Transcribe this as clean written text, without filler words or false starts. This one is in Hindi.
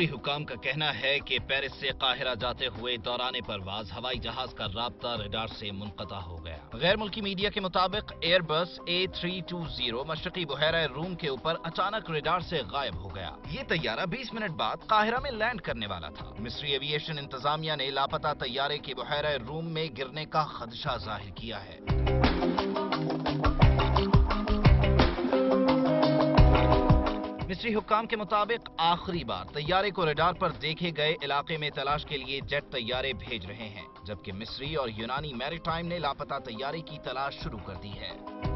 मिस्री हुकाम का कहना है कि पेरिस से काहिरा जाते हुए दौरान परवाज हवाई जहाज का राब्ता रडार से मुनक़ता हो गया। गैर मुल्की मीडिया के मुताबिक एयरबस A320 मशरकी बहरा रूम के ऊपर अचानक रडार से गायब हो गया। ये तैयारा 20 मिनट बाद काहिरा में लैंड करने वाला था। मिस्री एविएशन इंतजामिया ने लापता तैयारे के बहरा रूम में गिरने का खदशा जाहिर किया है। मिस्री हुक्काम के मुताबिक आखिरी बार तैयारे को रडार पर देखे गए इलाके में तलाश के लिए जेट तैयारे भेज रहे हैं, जबकि मिस्री और यूनानी मैरीटाइम ने लापता तैयारे की तलाश शुरू कर दी है।